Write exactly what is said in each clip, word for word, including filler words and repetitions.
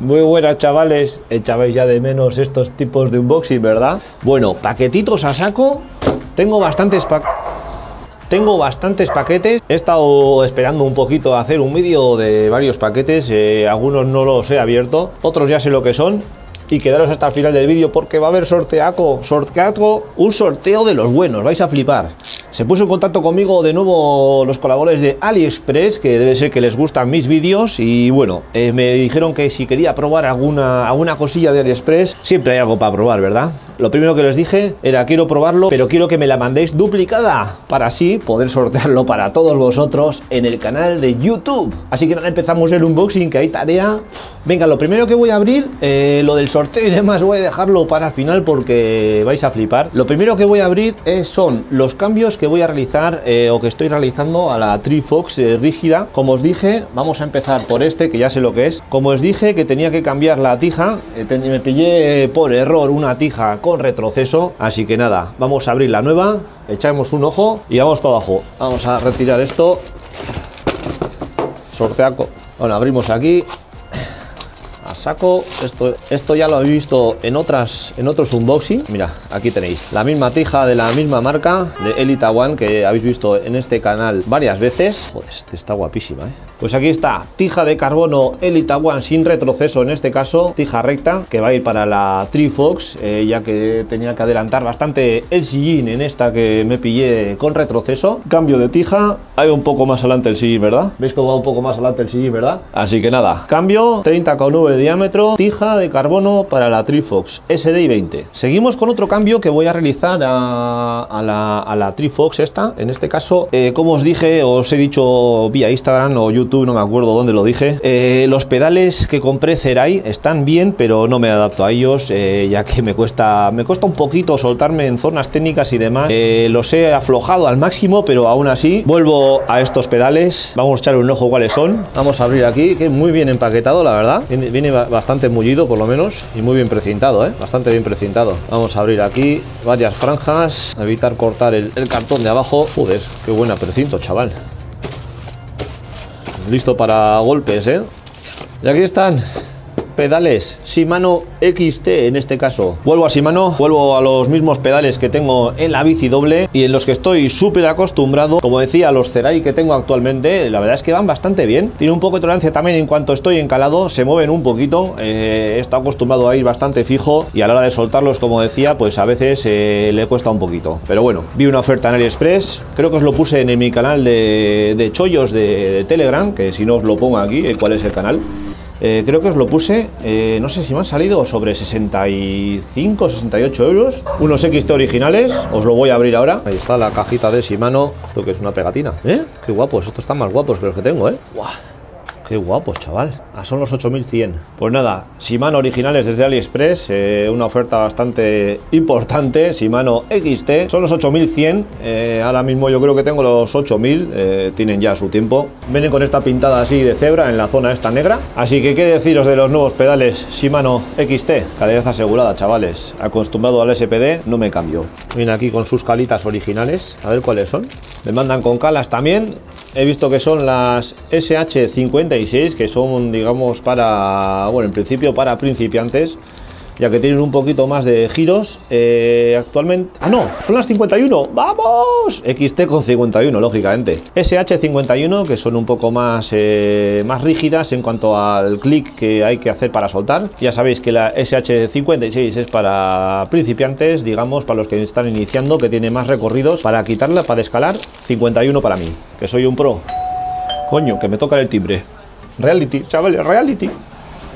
Muy buenas, chavales, echabais ya de menos estos tipos de unboxing, ¿verdad? Bueno, paquetitos a saco, tengo bastantes pa tengo bastantes paquetes, he estado esperando un poquito a hacer un vídeo de varios paquetes, eh, algunos no los he abierto, otros ya sé lo que son, y quedaros hasta el final del vídeo porque va a haber sorteaco, sorteaco, un sorteo de los buenos, vais a flipar. Se puso en contacto conmigo de nuevo los colaboradores de AliExpress, que debe ser que les gustan mis vídeos, y bueno, eh, me dijeron que si quería probar alguna, alguna cosilla de AliExpress, siempre hay algo para probar, ¿verdad? Lo primero que les dije era quiero probarlo, pero quiero que me la mandéis duplicada, para así poder sortearlo para todos vosotros en el canal de YouTube. Así que nada, empezamos el unboxing, que hay tarea. Venga, lo primero que voy a abrir, eh, lo del sorteo y demás voy a dejarlo para el final porque vais a flipar. Lo primero que voy a abrir es, son los cambios que voy a realizar eh, o que estoy realizando a la Trifox eh, rígida. Como os dije, vamos a empezar por este, que ya sé lo que es. Como os dije que tenía que cambiar la tija, eh, me pillé eh, por error una tija con retroceso, así que nada, vamos a abrir la nueva, echamos un ojo y vamos para abajo. Vamos a retirar esto, sorteaco. Bueno, abrimos aquí a saco. Esto, esto ya lo habéis visto en otras en otros unboxing. Mira, aquí tenéis la misma tija de la misma marca de Elita One, que habéis visto en este canal varias veces. Joder, este está guapísima, ¿eh? Pues aquí está, tija de carbono Elita One sin retroceso, en este caso tija recta, que va a ir para la Trifox, eh, ya que tenía que adelantar bastante el sillín en esta que me pillé con retroceso. Cambio de tija, ahí va un poco más adelante el sillín, ¿verdad? ¿Veis cómo va un poco más adelante el sillín, verdad? Así que nada, cambio, treinta coma nueve de diámetro, tija de carbono para la Trifox S D I veinte. Seguimos con otro cambio que voy a realizar a, a, la, a la Trifox esta, en este caso, eh, como os dije, os he dicho vía Instagram o YouTube, no me acuerdo dónde lo dije, eh, los pedales que compré Zeray están bien, pero no me adapto a ellos, eh, ya que me cuesta, me cuesta un poquito soltarme en zonas técnicas y demás, eh, los he aflojado al máximo, pero aún así, vuelvo a estos pedales, vamos a echar un ojo cuáles son, vamos a abrir aquí, que muy bien empaquetado, la verdad, viene, viene bastante mullido por lo menos y muy bien precintado, ¿eh? Bastante bien precintado. Vamos a abrir aquí varias franjas, evitar cortar el, el cartón de abajo. Joder, qué buena precinto, chaval. Listo para golpes, ¿eh? Y aquí están pedales Shimano X T, en este caso vuelvo a Shimano, vuelvo a los mismos pedales que tengo en la bici doble y en los que estoy súper acostumbrado. Como decía, los Zeray que tengo actualmente, la verdad es que van bastante bien, tiene un poco de tolerancia también en cuanto estoy encalado, se mueven un poquito, eh, he estado acostumbrado a ir bastante fijo y a la hora de soltarlos, como decía, pues a veces eh, le cuesta un poquito, pero bueno, vi una oferta en AliExpress, creo que os lo puse en, en mi canal de, de chollos de, de Telegram, que si no os lo pongo aquí, eh, ¿cuál es el canal? Eh, creo que os lo puse, eh, no sé si me han salido sobre sesenta y cinco, sesenta y ocho euros. Unos X T originales, os lo voy a abrir ahora. Ahí está la cajita de Shimano, esto que es una pegatina. ¿Eh? Qué guapos, estos están más guapos que los que tengo, ¿eh? ¡Guau! Qué guapos, chaval. Ah, son los ocho mil cien. Pues nada, Shimano originales desde AliExpress, eh, una oferta bastante importante. Shimano X T, son los ocho mil cien. Eh, ahora mismo yo creo que tengo los ocho mil, eh, tienen ya su tiempo. Vienen con esta pintada así de cebra en la zona esta negra. Así que qué deciros de los nuevos pedales Shimano X T. Calidad asegurada, chavales. Acostumbrado al S P D, no me cambio. Vienen aquí con sus calitas originales. A ver cuáles son. Me mandan con calas también. He visto que son las S H cincuenta y seis, que son, digamos, para, bueno, en principio para principiantes, ya que tienen un poquito más de giros. Eh, actualmente... ¡Ah, no! ¡Son las cincuenta y uno! ¡Vamos! X T con cincuenta y uno, lógicamente. S H cincuenta y uno, que son un poco más, eh, más rígidas en cuanto al clic que hay que hacer para soltar. Ya sabéis que la S H cincuenta y seis es para principiantes, digamos, para los que están iniciando, que tiene más recorridos. Para quitarla, para escalar, cincuenta y uno para mí, que soy un pro. Coño, que me toca el timbre. Reality, chavales, reality.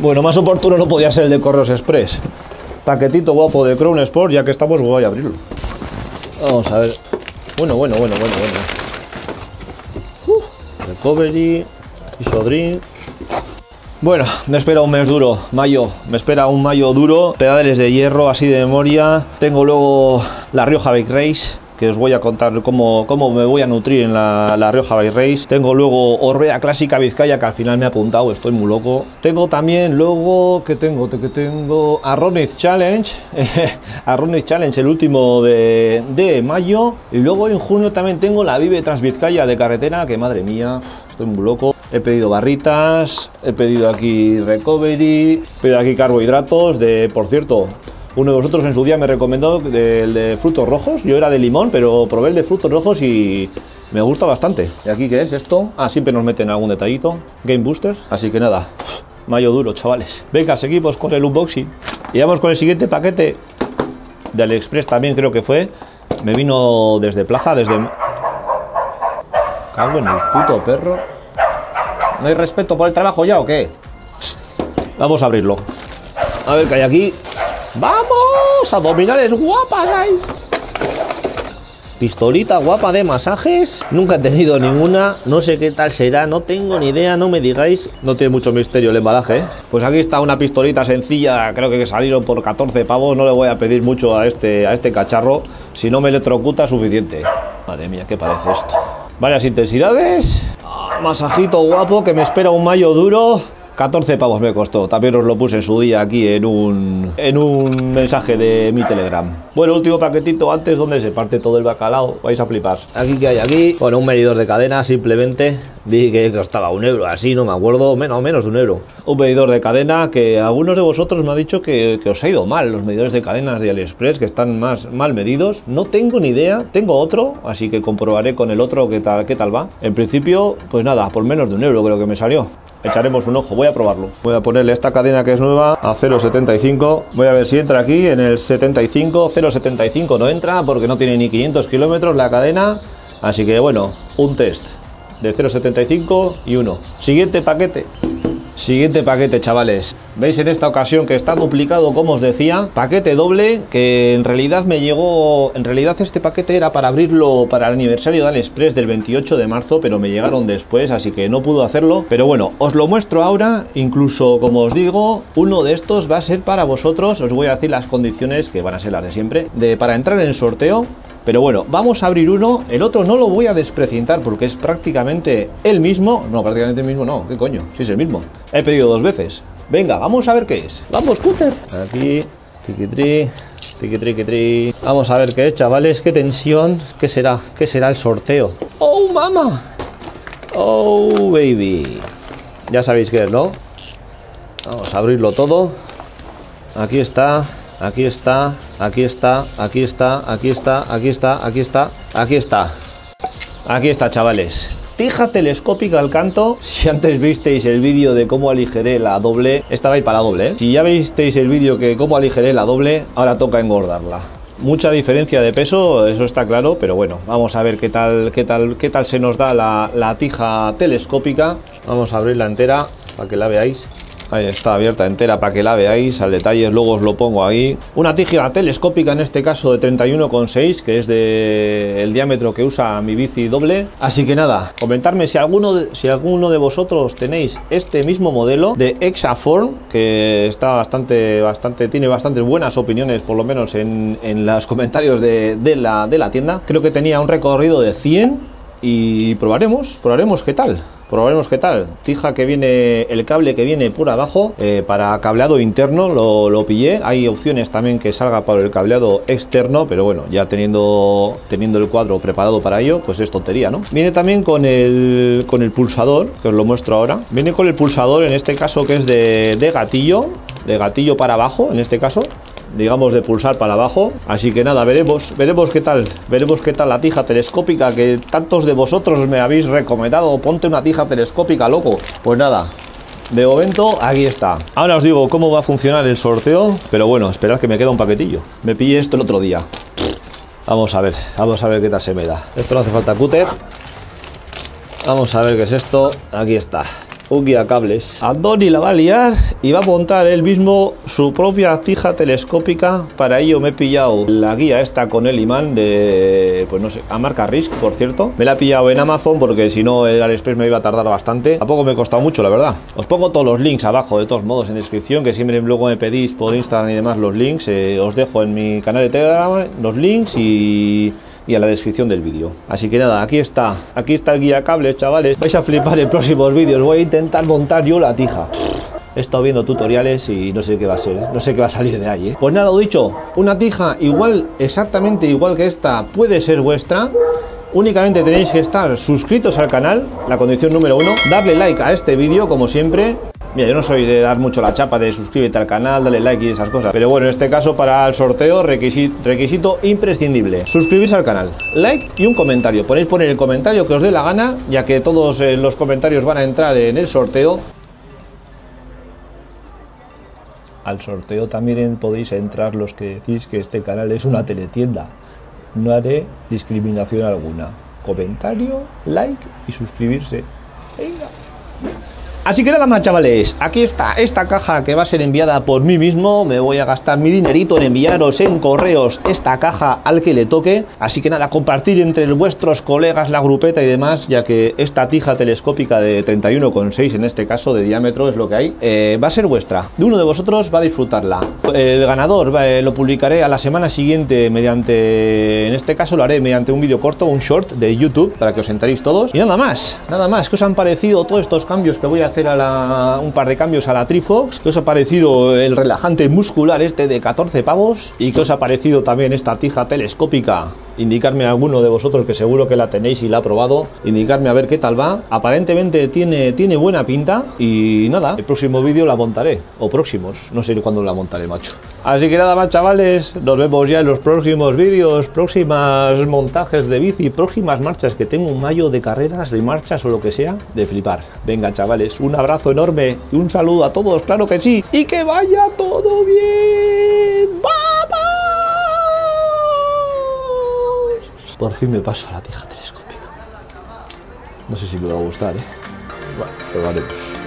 Bueno, más oportuno no podía ser el de Correos Express. Paquetito guapo de Crown Sport, ya que estamos, voy a abrirlo. Vamos a ver. Bueno, bueno, bueno, bueno, bueno. Uh, recovery, Isodrin. Bueno, me espera un mes duro, mayo. Me espera un mayo duro. Pedales de hierro, así de memoria. Tengo luego la Rioja Big Race, que os voy a contar cómo, cómo me voy a nutrir en la, la Rioja Big Race. Tengo luego Orbea Clásica Vizcaya, que al final me ha apuntado, estoy muy loco. Tengo también luego, que tengo, que tengo Arroniz Challenge, Arroniz Challenge, el último de, de mayo. Y luego en junio también tengo la Vive Trans Vizcaya de carretera, que madre mía, estoy muy loco. He pedido barritas, he pedido aquí recovery, he pedido aquí carbohidratos de, por cierto, uno de vosotros en su día me recomendó el de frutos rojos. Yo era de limón, pero probé el de frutos rojos y me gusta bastante. ¿Y aquí qué es esto? Ah, siempre nos meten algún detallito. Game Boosters. Así que nada, mayo duro, chavales. Venga, seguimos con el unboxing. Y vamos con el siguiente paquete de AliExpress, también creo que fue. Me vino desde Plaza, desde... Cago en el puto perro. ¿No hay respeto por el trabajo ya o qué? Vamos a abrirlo. A ver qué hay aquí. ¡Vamos! Abdominales guapas hay. Pistolita guapa de masajes. Nunca he tenido ninguna. No sé qué tal será. No tengo ni idea. No me digáis. No tiene mucho misterio el embalaje, ¿eh? Pues aquí está una pistolita sencilla. Creo que salieron por catorce pavos. No le voy a pedir mucho a este, a este cacharro. Si no me electrocuta, suficiente. Madre mía, ¿qué parece esto? Varias intensidades. Ah, masajito guapo que me espera un mayo duro. catorce pavos me costó, también os lo puse en su día aquí en un, en un mensaje de mi Telegram. Bueno, último paquetito antes donde se parte todo el bacalao, vais a flipar. Aquí que hay aquí, bueno, un medidor de cadena simplemente, vi que costaba un euro, así no me acuerdo, menos, menos de un euro. Un medidor de cadena que algunos de vosotros me han dicho que, que os ha ido mal, los medidores de cadenas de AliExpress que están más mal medidos. No tengo ni idea, tengo otro, así que comprobaré con el otro qué tal, qué tal va. En principio, pues nada, por menos de un euro creo que me salió. Echaremos un ojo, voy a probarlo. Voy a ponerle esta cadena que es nueva a cero setenta y cinco. Voy a ver si entra aquí en el setenta y cinco. cero setenta y cinco no entra porque no tiene ni quinientos kilómetros la cadena. Así que bueno, un test de cero setenta y cinco y uno. Siguiente paquete. Siguiente paquete, chavales. Veis en esta ocasión que está duplicado, como os decía. Paquete doble, que en realidad me llegó... En realidad este paquete era para abrirlo para el aniversario de AliExpress del veintiocho de marzo, pero me llegaron después, así que no pude hacerlo. Pero bueno, os lo muestro ahora. Incluso, como os digo, uno de estos va a ser para vosotros. Os voy a decir las condiciones, que van a ser las de siempre, de, para entrar en el sorteo. Pero bueno, vamos a abrir uno. El otro no lo voy a desprecintar porque es prácticamente el mismo. No, prácticamente el mismo no. ¿Qué coño? Sí, es el mismo. He pedido dos veces. Venga, vamos a ver qué es. ¡Vamos, scooter! Aquí, tiquitri, tiquitri, tiquitri. Vamos a ver qué es, chavales. ¡Qué tensión! ¿Qué será? ¿Qué será el sorteo? ¡Oh, mamá! ¡Oh, baby! Ya sabéis qué es, ¿no? Vamos a abrirlo todo. Aquí está... Aquí está, aquí está, aquí está, aquí está, aquí está, aquí está, aquí está. Aquí está, chavales. Tija telescópica al canto. Si antes visteis el vídeo de cómo aligeré la doble, esta va a ir para la doble, ¿eh? Si ya visteis el vídeo que cómo aligeré la doble, ahora toca engordarla. Mucha diferencia de peso, eso está claro, pero bueno, vamos a ver qué tal, qué tal, qué tal se nos da la, la tija telescópica. Vamos a abrirla entera para que la veáis. Ahí está abierta entera para que la veáis al detalle, luego os lo pongo ahí. Una tija telescópica en este caso de treinta y uno coma seis, que es de el diámetro que usa mi bici doble. Así que nada, comentadme si alguno, de, si alguno de vosotros tenéis este mismo modelo de Exaform, que está bastante, bastante, tiene bastantes buenas opiniones, por lo menos en, en los comentarios de, de, la, de la tienda. Creo que tenía un recorrido de cien y probaremos, probaremos qué tal. Probaremos qué tal. Tija que viene, el cable que viene por abajo, eh, para cableado interno lo, lo pillé. Hay opciones también que salga para el cableado externo, pero bueno, ya teniendo, teniendo el cuadro preparado para ello, pues es tontería, ¿no? Viene también con el, con el pulsador, que os lo muestro ahora. Viene con el pulsador, en este caso, que es de, de gatillo, de gatillo para abajo, en este caso. Digamos de pulsar para abajo. Así que nada, veremos, veremos qué tal. Veremos qué tal la tija telescópica que tantos de vosotros me habéis recomendado. Ponte una tija telescópica, loco. Pues nada, de momento aquí está. Ahora os digo cómo va a funcionar el sorteo, pero bueno, esperad que me queda un paquetillo. Me pillé esto el otro día. Vamos a ver, vamos a ver qué tal se me da. Esto no hace falta cúter. Vamos a ver qué es esto. Aquí está. Un guía cables. Andoni la va a liar y va a montar él mismo su propia tija telescópica. Para ello me he pillado la guía esta con el imán de, pues no sé, a marca Risk, por cierto. Me la he pillado en Amazon porque si no el AliExpress me iba a tardar bastante. Tampoco me ha costado mucho, la verdad. Os pongo todos los links abajo, de todos modos, en descripción, que siempre luego me pedís por Instagram y demás los links. Eh, os dejo en mi canal de Telegram los links y... y a la descripción del vídeo. Así que nada, aquí está. Aquí está el guía cables, chavales. Vais a flipar en próximos vídeos. Voy a intentar montar yo la tija. He estado viendo tutoriales y no sé qué va a ser. No sé qué va a salir de ahí, ¿eh? Pues nada, lo dicho. Una tija igual, exactamente igual que esta, puede ser vuestra. Únicamente tenéis que estar suscritos al canal, la condición número uno. Darle like a este vídeo, como siempre. Mira, yo no soy de dar mucho la chapa de suscríbete al canal, dale like y esas cosas. Pero bueno, en este caso para el sorteo, requisito, requisito imprescindible. Suscribirse al canal, like y un comentario. Podéis poner el comentario que os dé la gana, ya que todos eh, los comentarios van a entrar en el sorteo. Al sorteo también podéis entrar los que decís que este canal es una teletienda. No haré discriminación alguna. Comentario, like y suscribirse. Venga. Así que nada más, chavales, aquí está esta caja que va a ser enviada por mí mismo. Me voy a gastar mi dinerito en enviaros en correos esta caja al que le toque. Así que nada, compartir entre vuestros colegas la grupeta y demás, ya que esta tija telescópica de treinta y uno coma seis, en este caso de diámetro es lo que hay, eh, va a ser vuestra. De uno de vosotros va a disfrutarla. El ganador eh, lo publicaré a la semana siguiente mediante, en este caso lo haré mediante un vídeo corto, un short de YouTube, para que os enteréis todos. Y nada más, nada más, ¿qué os han parecido todos estos cambios que voy a hacer? hacer a la, un par de cambios a la Trifox? ¿Qué os ha parecido el relajante muscular este de catorce pavos? ¿Y qué os ha parecido también esta tija telescópica? Indicarme a alguno de vosotros, que seguro que la tenéis y la ha probado. Indicarme a ver qué tal va. Aparentemente tiene, tiene buena pinta. Y nada, el próximo vídeo la montaré. O próximos, no sé cuándo la montaré, macho. Así que nada más, chavales, nos vemos ya en los próximos vídeos, próximas montajes de bici, próximas marchas, que tengo un mayo de carreras, de marchas o lo que sea, de flipar. Venga, chavales, un abrazo enorme y un saludo a todos, claro que sí. Y que vaya todo bien. ¡Vamos! Por fin me paso a la tija telescópica. No sé si me va a gustar, ¿eh? Bueno, probaremos.